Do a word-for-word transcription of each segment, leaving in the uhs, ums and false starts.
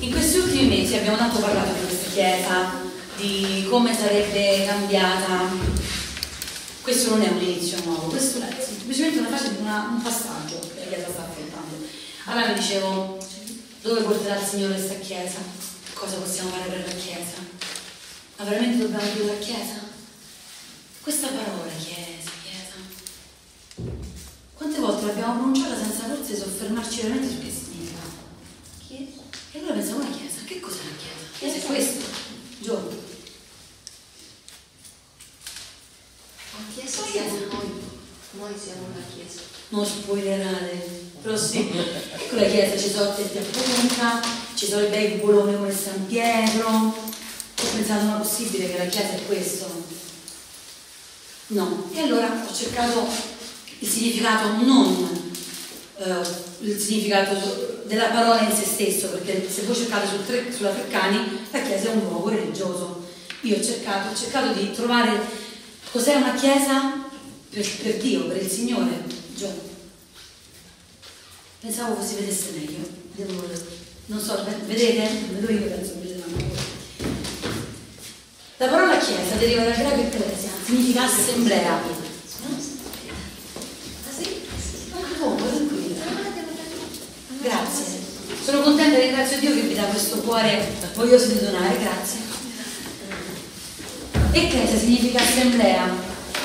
In questi ultimi mesi abbiamo tanto parlato di questa chiesa, di come sarebbe cambiata. Questo non è un inizio nuovo, questo è semplicemente una fase, una, un passaggio che la chiesa sta affrontando. Allora mi dicevo, dove porterà il Signore questa chiesa? Cosa possiamo fare per la chiesa? Ma veramente dobbiamo più la chiesa? Questa parola, chiesa, chiesa, quante volte l'abbiamo pronunciata senza forse soffermarci veramente su che significa? Chiesa. E allora pensiamo alla chiesa, che cos'è la chiesa? Chiesa è questo, giorno. La chiesa siamo noi, noi siamo la chiesa. Non spoilerare, però sì. Ecco la chiesa, ci sono testi a punta, ci sono i bei coloni come San Pietro. Ho pensato, non è possibile che la chiesa è questo. No. E allora ho cercato il significato non eh, il significato della parola in se stesso, perché se voi cercate sul tre, sulla Treccani la chiesa è un luogo religioso. Io ho cercato, ho cercato di trovare cos'è una chiesa per, per Dio, per il Signore. Già. Pensavo che si vedesse meglio. Devo, non so, vedete? Vedo io, penso che vedete meglio. La parola chiesa deriva dal greco ecclesia, significa assemblea. Ah sì? Grazie. Sono contenta e ringrazio Dio che vi dà questo cuore voglioso di donare, grazie. Ecclesia significa assemblea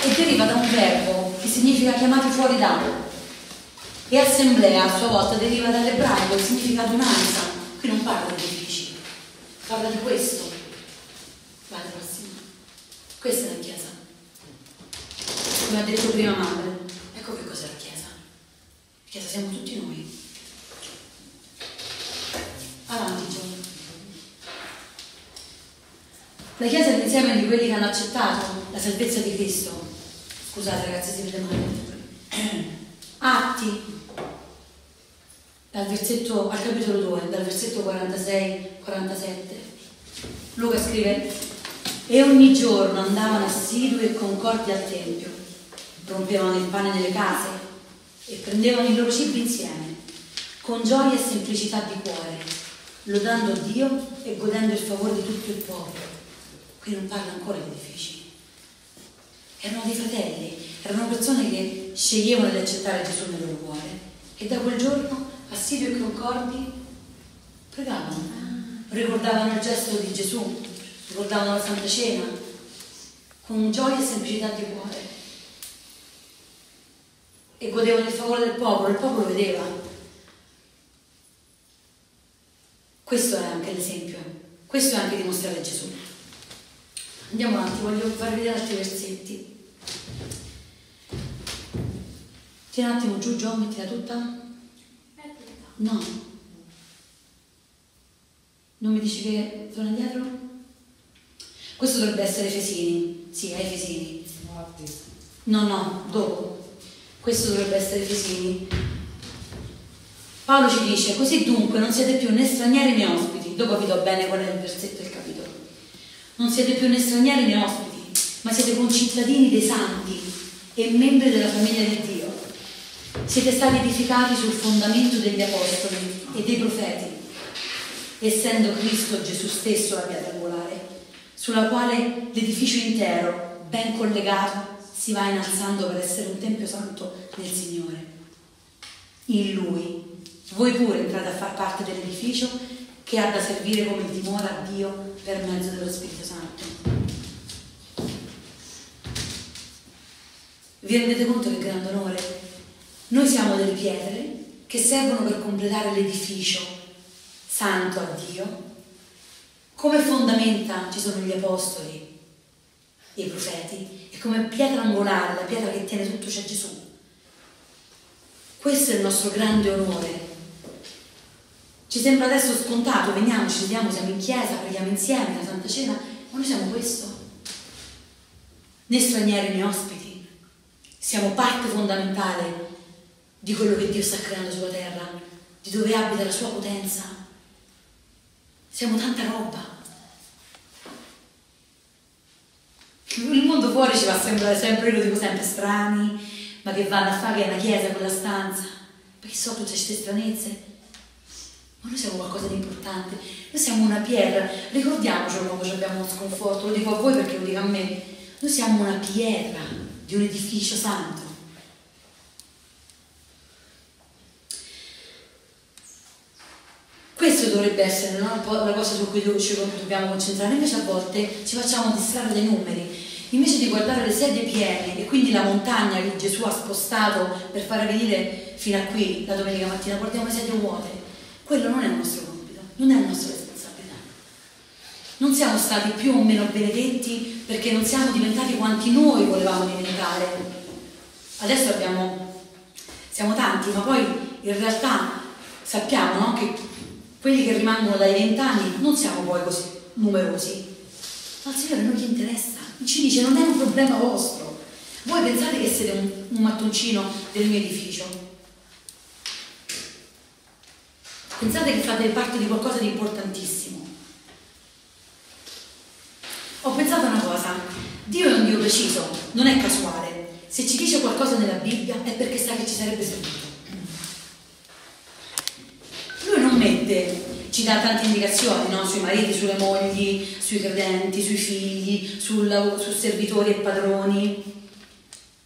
e deriva da un verbo che significa chiamati fuori da. E assemblea a sua volta deriva dall'ebraico, significa adunanza. Qui non parla di edifici, parla di questo. Questa è la chiesa, come ha detto prima madre. Ecco che cos'è la chiesa. La chiesa siamo tutti noi. Avanti Giovanni. La chiesa è l'insieme di quelli che hanno accettato la salvezza di Cristo. Scusate ragazzi, si vede male. Atti dal versetto, al capitolo due, dal versetto quarantasei quarantasette. Luca scrive: e ogni giorno andavano assidui e concordi al tempio, rompevano il pane nelle case e prendevano i loro cibi insieme, con gioia e semplicità di cuore, lodando Dio e godendo il favore di tutto il popolo. Qui non parla ancora di edifici. Erano dei fratelli, erano persone che sceglievano di accettare Gesù nel loro cuore, e da quel giorno assidui e concordi pregavano, ricordavano il gesto di Gesù, ricordavano la Santa Cena con gioia e semplicità di cuore e godevano il favore del popolo. Il popolo vedeva. Questo è anche l'esempio, questo è anche dimostrare Gesù. Andiamo avanti, voglio farvi vedere altri versetti. Tieni un attimo giù, Gio, mettila tutta. No, non mi dici che sono indietro? Questo dovrebbe essere Efesini, sì, è Efesini. No, no, dopo. Questo dovrebbe essere Efesini. Paolo ci dice: così dunque non siete più né stranieri né ospiti. Dopo vi do bene qual è il versetto del capitolo. Non siete più né stranieri né ospiti, ma siete concittadini dei santi e membri della famiglia di Dio. Siete stati edificati sul fondamento degli apostoli e dei profeti, essendo Cristo Gesù stesso la pietra angolare, sulla quale l'edificio intero, ben collegato, si va innalzando per essere un tempio santo del Signore. In Lui, voi pure entrate a far parte dell'edificio che ha da servire come dimora a Dio per mezzo dello Spirito Santo. Vi rendete conto che grande onore? Noi siamo delle pietre che servono per completare l'edificio santo a Dio. Come fondamenta ci sono gli apostoli e i profeti, e come pietra angolare, la pietra che tiene tutto, c'è Gesù. Questo è il nostro grande onore. Ci sembra adesso scontato, veniamo, ci vediamo, siamo in chiesa, preghiamo insieme la Santa Cena, ma noi siamo questo. Né stranieri né ospiti, siamo parte fondamentale di quello che Dio sta creando sulla terra, di dove abita la sua potenza. Siamo tanta roba. Il mondo fuori ci fa sembrare sempre, io lo dico sempre, strani, ma che vanno a fare che è una chiesa quella stanza, perché so tutte queste stranezze. Ma noi siamo qualcosa di importante, noi siamo una pietra, ricordiamocelo quando abbiamo uno sconforto, lo dico a voi perché lo dico a me, noi siamo una pietra di un edificio santo. Questo dovrebbe essere, no? La cosa su cui ci dobbiamo concentrare, invece a volte ci facciamo distrarre dai numeri. Invece di guardare le sedie piene e quindi la montagna che Gesù ha spostato per far venire fino a qui la domenica mattina, guardiamo le sedie vuote. Quello non è il nostro compito, non è la nostra responsabilità. Non siamo stati più o meno benedetti perché non siamo diventati quanti noi volevamo diventare. Adesso abbiamo, siamo tanti, ma poi in realtà sappiamo, no? Che quelli che rimangono dai vent'anni non siamo poi così numerosi. Ma al Signore non gli interessa. Ci dice non è un problema vostro, voi pensate che siete un, un mattoncino del mio edificio, pensate che fate parte di qualcosa di importantissimo. Ho pensato a una cosa: Dio è un Dio preciso, non è casuale. Se ci dice qualcosa nella Bibbia è perché sa che ci sarebbe servito. Lui non mette, ci dà tante indicazioni, no? Sui mariti, sulle mogli, sui credenti, sui figli, sul, su servitori e padroni.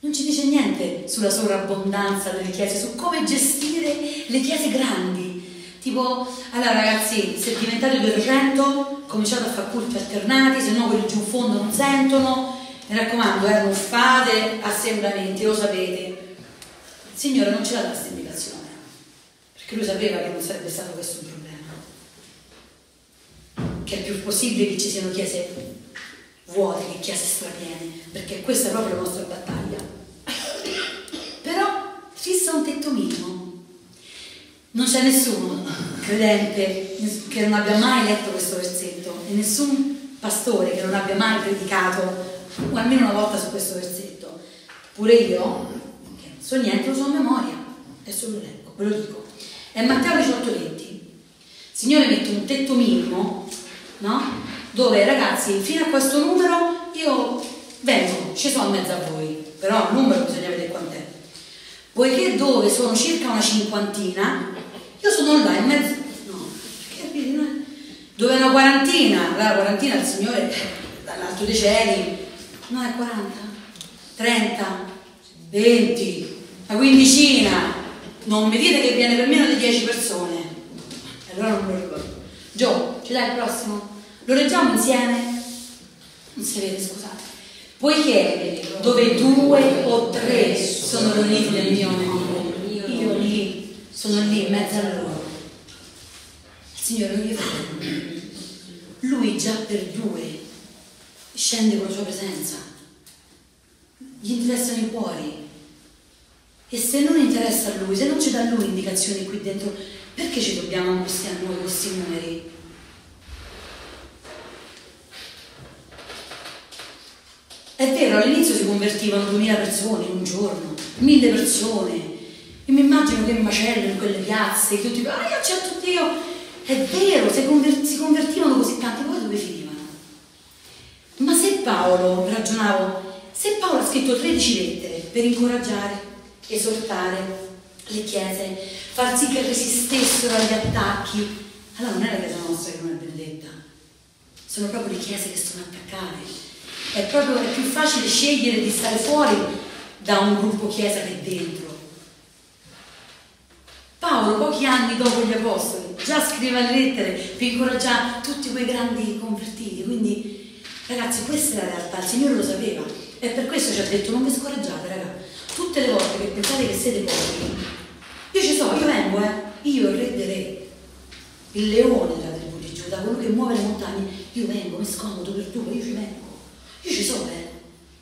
Non ci dice niente sulla sovrabbondanza delle chiese, su come gestire le chiese grandi. Tipo, allora ragazzi, se diventate duecento cominciate a fare culti alternati, se no quelli giù in fondo non sentono. Mi raccomando, eh, non fate assemblamenti, lo sapete. Il Signore non ce l'ha data questa indicazione, perché Lui sapeva che non sarebbe stato questo un problema, che è più possibile che ci siano chiese vuote che chiese strapiene, perché questa è proprio la nostra battaglia. Però fissa un tetto minimo. Non c'è nessuno credente che non abbia mai letto questo versetto e nessun pastore che non abbia mai predicato o almeno una volta su questo versetto. Pure io, che non so niente, lo so a memoria, adesso lo leggo, ve lo dico. È Matteo diciotto venti. Signore mette un tetto minimo, no? Dove ragazzi, fino a questo numero io vengo, ci sono in mezzo a voi, però il numero bisogna vedere quant'è. Poiché dove sono circa una cinquantina, io sono là in mezzo, no, perché dove è una quarantina, la quarantina il Signore dall'alto dei cieli, no, è quaranta, trenta, venti, la quindicina, non mi dite che viene per meno di dieci persone, allora non me lo ricordo. Gio, ci dai il prossimo? Lo leggiamo insieme? Non si vede, scusate. Poiché dove due o tre sono riuniti nel mio nome, io lì sono lì in mezzo a loro. Il Signore non gli fa. Lui già per due scende con la sua presenza, gli interessano i cuori. E se non interessa a Lui, se non ci dà Lui indicazioni qui dentro, perché ci dobbiamo angustiare noi questi numeri? È vero, all'inizio si convertivano duemila persone in un giorno, mille persone, e mi immagino che macello in quelle piazze, che tutti dicono, ah, io accetto Dio! È vero, si, conver si convertivano così tanti, poi dove finivano? Ma se Paolo, ragionavo, se Paolo ha scritto tredici lettere per incoraggiare, esortare le chiese, far sì che resistessero agli attacchi, allora non è la chiesa nostra che non è benedetta, sono proprio le chiese che sono attaccate. È proprio è più facile scegliere di stare fuori da un gruppo chiesa che dentro. Paolo, pochi anni dopo gli apostoli, già scriveva le lettere per incoraggiare tutti quei grandi convertiti. Quindi ragazzi, questa è la realtà, il Signore lo sapeva e per questo ci ha detto non vi scoraggiate ragazzi. Tutte le volte che pensate che siete voi, io ci so, io vengo, eh, io il re dei re, il leone della tribù di Giuda, quello che muove le montagne, io vengo, mi scomodo per due, io ci vengo, io ci so, eh,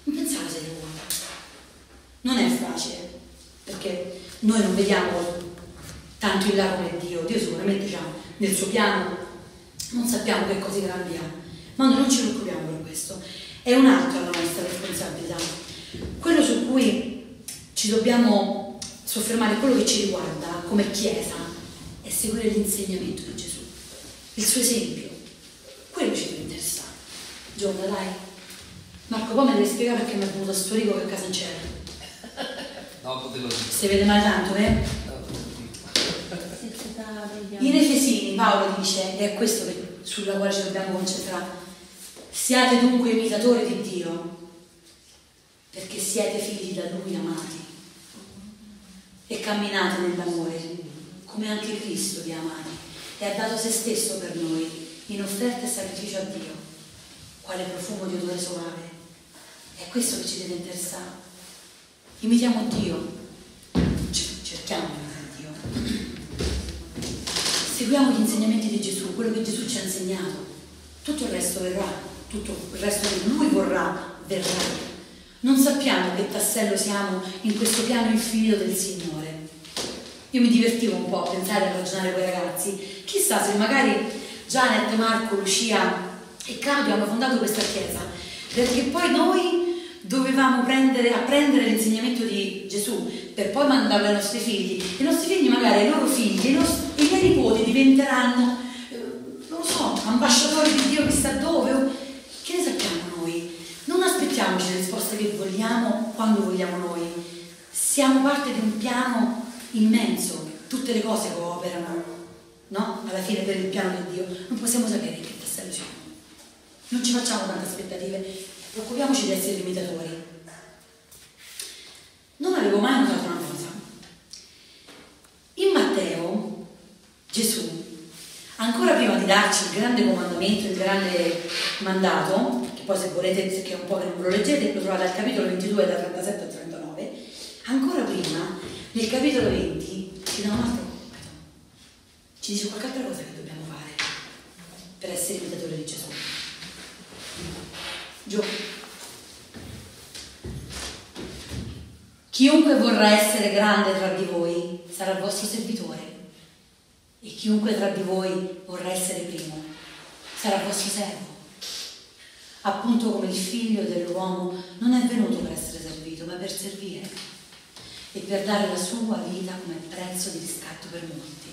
non pensate siete voi. Non è facile, perché noi non vediamo tanto in là come Dio, Dio sicuramente c'ha nel suo piano, non sappiamo che cose grandi ha, ma noi non ci preoccupiamo per questo. È un'altra la nostra responsabilità, quello su cui ci dobbiamo soffermare, quello che ci riguarda come Chiesa, è seguire l'insegnamento di Gesù, il suo esempio, quello ci deve interessare. Giorda, dai. Marco, poi me devi spiegare perché mi è venuto a sto rigo che a casa c'era. No, potevo. Si vede male tanto, eh? No, in Efesini. Paolo dice, ed è questo che, sulla quale ci dobbiamo concentrare, siate dunque imitatori di Dio, perché siete figli da Lui amati, e camminate nell'amore, come anche Cristo vi ha amati, e ha dato se stesso per noi, in offerta e sacrificio a Dio, quale profumo di odore soave. È questo che ci deve interessare. Imitiamo Dio, cerchiamo di imitare Dio, seguiamo gli insegnamenti di Gesù, quello che Gesù ci ha insegnato, tutto il resto verrà, tutto il resto che Lui vorrà verrà. Non sappiamo che tassello siamo in questo piano infinito del Signore. Io mi divertivo un po' a pensare e a ragionare con i ragazzi, chissà se magari Janet, Marco, Lucia e Claudio hanno fondato questa chiesa perché poi noi dovevamo prendere, apprendere l'insegnamento di Gesù per poi mandarlo ai nostri figli, e i nostri figli magari, i loro figli, i, nostri, i miei nipoti diventeranno, eh, non lo so, ambasciatori di Dio chissà dove, o, che ne sappiamo noi? Non aspettiamoci le risposte che vogliamo quando vogliamo noi, siamo parte di un piano immenso, tutte le cose cooperano, no? Alla fine per il piano di Dio, non possiamo sapere che tassello c'è, non ci facciamo tante aspettative. Preoccupiamoci di essere imitatori. Non avevo mai notato una cosa. In Matteo, Gesù, ancora prima di darci il grande comandamento, il grande mandato, che poi se volete, che è un po' che non lo leggete, lo trovate al capitolo ventidue, dal trentasette al trentanove, ancora prima, nel capitolo venti, ci dà un altro compito. Ci dice qualche altra cosa che dobbiamo fare per essere imitatori di Gesù. Giù. Chiunque vorrà essere grande tra di voi sarà il vostro servitore, e chiunque tra di voi vorrà essere primo sarà il vostro servo, appunto come il figlio dell'uomo non è venuto per essere servito ma per servire e per dare la sua vita come prezzo di riscatto per molti.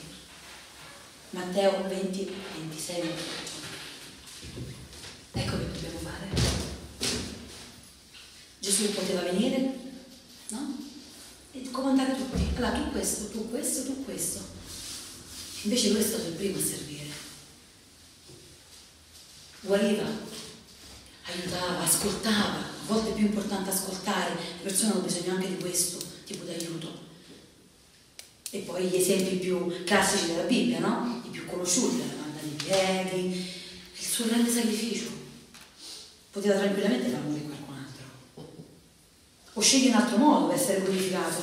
Matteo venti, ventisei, ventotto. Ecco che dobbiamo fare. Gesù poteva venire, no? E comandare tutti. Allora tu questo, tu questo, tu questo. Invece questo è il primo a servire. Guariva, aiutava, ascoltava. A volte è più importante ascoltare. Le persone hanno bisogno anche di questo tipo di aiuto. E poi gli esempi più classici della Bibbia, no? I più conosciuti, la domanda dei piedi, il suo grande sacrificio. Poteva tranquillamente far morire qualcuno. O scegli un altro modo per essere glorificato.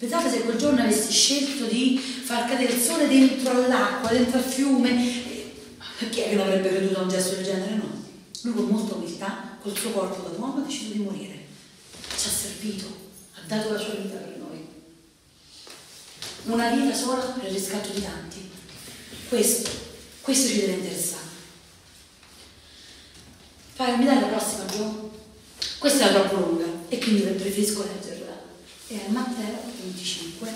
Pensate se quel giorno avessi scelto di far cadere il sole dentro l'acqua, dentro il fiume, chi è che non avrebbe creduto a un gesto del genere? No. Lui con molta umiltà, col suo corpo da uomo, ha deciso di morire. Ci ha servito, ha dato la sua vita per noi. Una vita sola per il riscatto di tanti. Questo, questo ci deve interessare. Fai, mi dai la prossima, Gio? Questa è troppo lunga. E quindi preferisco leggerla. E è Matteo venticinque,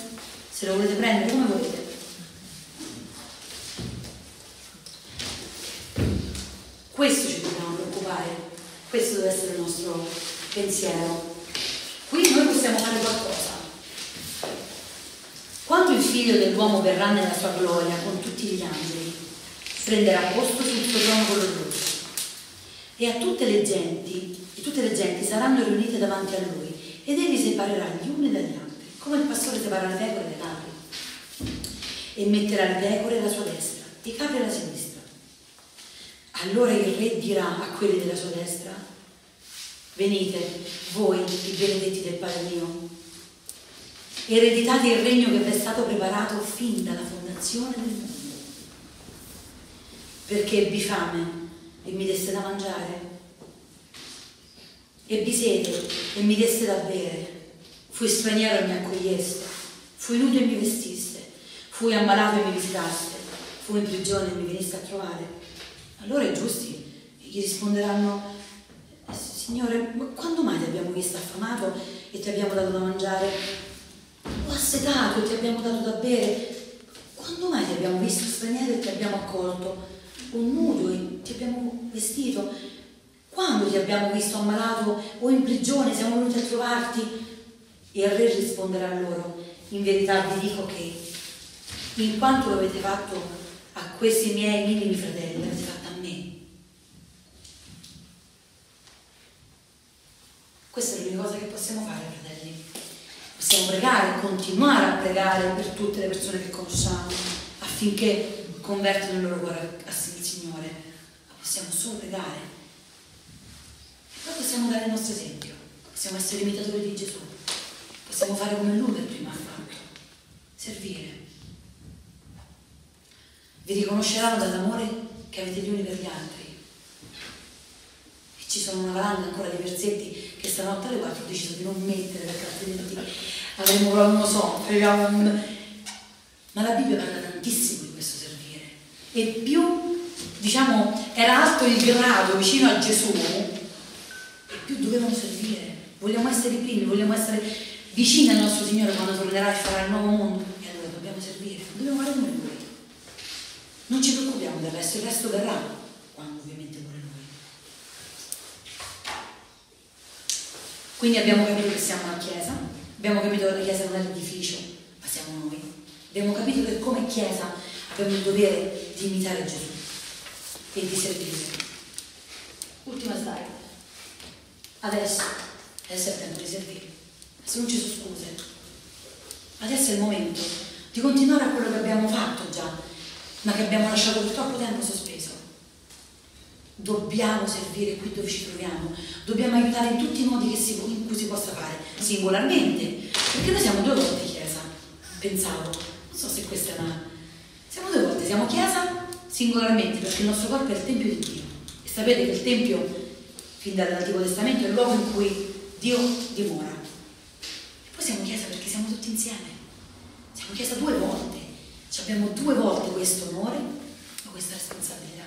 se lo volete prendere come volete. Questo ci dobbiamo preoccupare, questo deve essere il nostro pensiero. Qui noi possiamo fare qualcosa. Quando il figlio dell'uomo verrà nella sua gloria con tutti gli angeli, prenderà posto sul suo trono glorioso, e a tutte le genti e tutte le genti saranno riunite davanti a lui, ed egli separerà gli uni dagli altri come il pastore separa le pecore dai capri, e metterà le pecore alla sua destra e i capri alla sinistra. Allora il re dirà a quelli della sua destra: venite voi i benedetti del Padre mio, ereditate il regno che vi è stato preparato fin dalla fondazione del mondo, perché vi fame e mi deste da mangiare, e vi sete e mi deste da bere, fui straniero e mi accoglieste, fui nudo e mi vestiste, fui ammalato e mi visitaste, fui in prigione e mi veniste a trovare. Allora i giusti gli risponderanno: Signore, ma quando mai ti abbiamo visto affamato e ti abbiamo dato da mangiare, o assetato e ti abbiamo dato da bere? Quando mai ti abbiamo visto straniero e ti abbiamo accolto, o nudo e ti abbiamo vestito? Quando ti abbiamo visto ammalato o in prigione siamo venuti a trovarti? E il re risponderà loro: in verità vi dico che in quanto lo avete fatto a a questi miei minimi fratelli, l'avete fatto a me. Questa è l'unica cosa che possiamo fare, fratelli. Possiamo pregare, continuare a pregare per tutte le persone che conosciamo, affinché convertano il loro cuore al Signore. Ma possiamo solo pregare. Poi possiamo dare il nostro esempio, possiamo essere imitatori di Gesù, possiamo fare come Lui per prima ha fatto, servire. Vi riconosceranno dall'amore che avete gli uni per gli altri. E ci sono una valanga ancora di versetti che stanotte alle quattro ho deciso di non mettere perché altrimenti avremmo, non lo so, un... ma la Bibbia parla tantissimo di questo servire. E più, diciamo, era alto il grado vicino a Gesù, più dobbiamo servire. Vogliamo essere i primi, vogliamo essere vicini al nostro Signore quando tornerà e farà il nuovo mondo, e allora dobbiamo servire, dobbiamo fare come Lui. Non ci preoccupiamo del resto, il resto verrà quando ovviamente vuole Lui. Quindi abbiamo capito che siamo una Chiesa, abbiamo capito che la Chiesa non è l'edificio, ma siamo noi. Abbiamo capito che come Chiesa abbiamo il dovere di imitare Gesù e di servire. Ultima slide. Adesso, adesso è il tempo di servire, adesso non ci sono scuse, adesso è il momento di continuare a quello che abbiamo fatto già, ma che abbiamo lasciato per troppo tempo sospeso. Dobbiamo servire qui dove ci troviamo, dobbiamo aiutare in tutti i modi che si, in cui si possa fare, singolarmente, perché noi siamo due volte Chiesa, pensavo, non so se questa è una... Siamo due volte, siamo Chiesa singolarmente, perché il nostro corpo è il Tempio di Dio, e sapete che il Tempio... fin dall'Antico Testamento è il luogo in cui Dio dimora. E poi siamo Chiesa perché siamo tutti insieme. Siamo Chiesa due volte. Ci abbiamo due volte questo onore e questa responsabilità.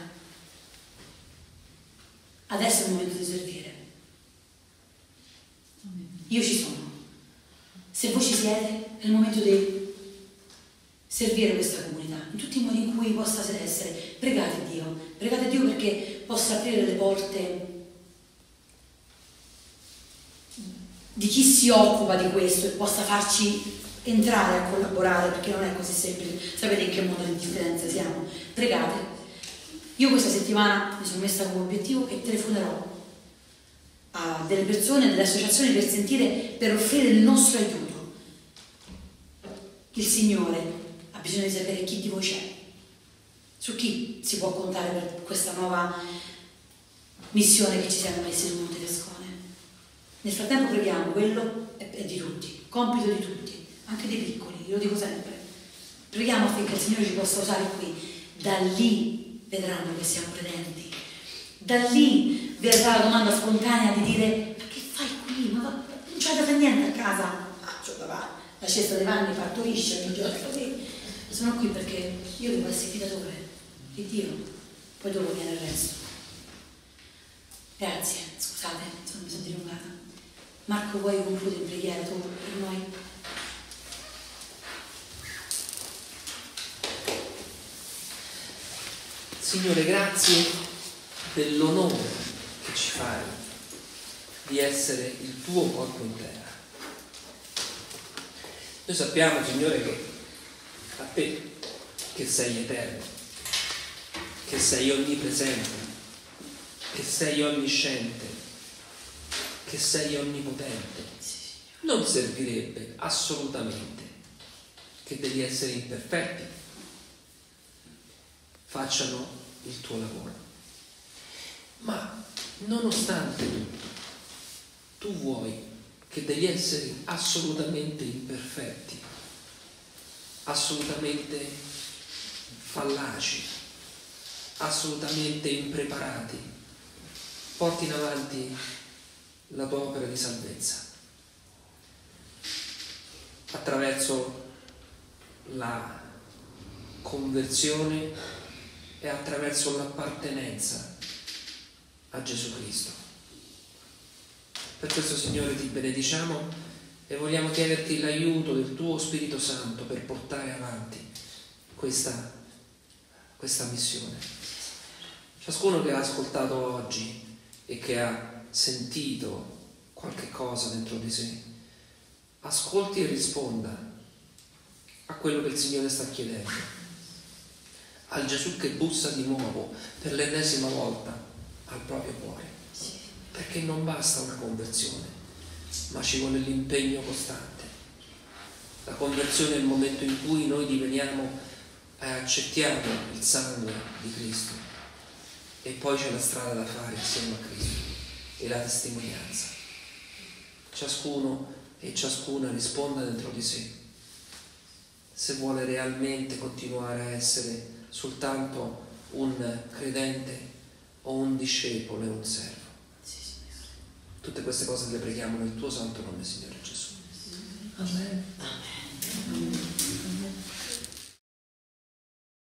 Adesso è il momento di servire. Io ci sono. Se voi ci siete, è il momento di servire questa comunità in tutti i modi in cui possa essere. Pregate Dio. Pregate Dio perché possa aprire le porte di chi si occupa di questo e possa farci entrare a collaborare, perché non è così semplice. Sapete in che modo di differenza siamo? Pregate. Io questa settimana mi sono messa come obiettivo che telefonerò a delle persone, delle associazioni per sentire, per offrire il nostro aiuto. Il Signore ha bisogno di sapere chi di voi c'è, su chi si può contare per questa nuova missione che ci siamo messi sul Montefiascone. Nel frattempo preghiamo, quello è di tutti, compito di tutti, anche dei piccoli, io lo dico sempre. Preghiamo affinché il Signore ci possa usare qui, da lì vedranno che siamo credenti, da lì verrà la domanda spontanea di dire: ma che fai qui? Ma non c'è da fare niente a casa? Ah, cioè, papà, la cesta dei panni partorisce ogni giorno così. Sono qui perché io devo essere fidatore di Dio, poi dopo viene il resto. Grazie, scusate, mi sono dilungata. Marco, vuoi concludere in preghiera tu per noi? Signore, grazie dell'onore che ci fai di essere il tuo corpo in terra. Noi sappiamo, Signore, che a te, che sei eterno, che sei onnipresente, che sei onnisciente, che sei onnipotente, non servirebbe assolutamente che degli esseri imperfetti facciano il tuo lavoro. Ma nonostante tutto, tu vuoi che degli esseri assolutamente imperfetti, assolutamente fallaci, assolutamente impreparati, porti in avanti la tua opera di salvezza attraverso la conversione e attraverso l'appartenenza a Gesù Cristo. Per questo, Signore, ti benediciamo e vogliamo chiederti l'aiuto del tuo Spirito Santo per portare avanti questa, questa missione. Ciascuno che ha ascoltato oggi e che ha sentito qualche cosa dentro di sé, ascolti e risponda a quello che il Signore sta chiedendo. al Gesù che bussa di nuovo per l'ennesima volta al proprio cuore, perché non basta una conversione, ma ci vuole l'impegno costante. La conversione è il momento in cui noi diveniamo e eh, accettiamo il sangue di Cristo, e poi c'è la strada da fare insieme a Cristo e la testimonianza. Ciascuno e ciascuna risponda dentro di sé se vuole realmente continuare a essere soltanto un credente o un discepolo e un servo. Tutte queste cose le preghiamo nel tuo santo nome, Signore Gesù. Amen. Amen.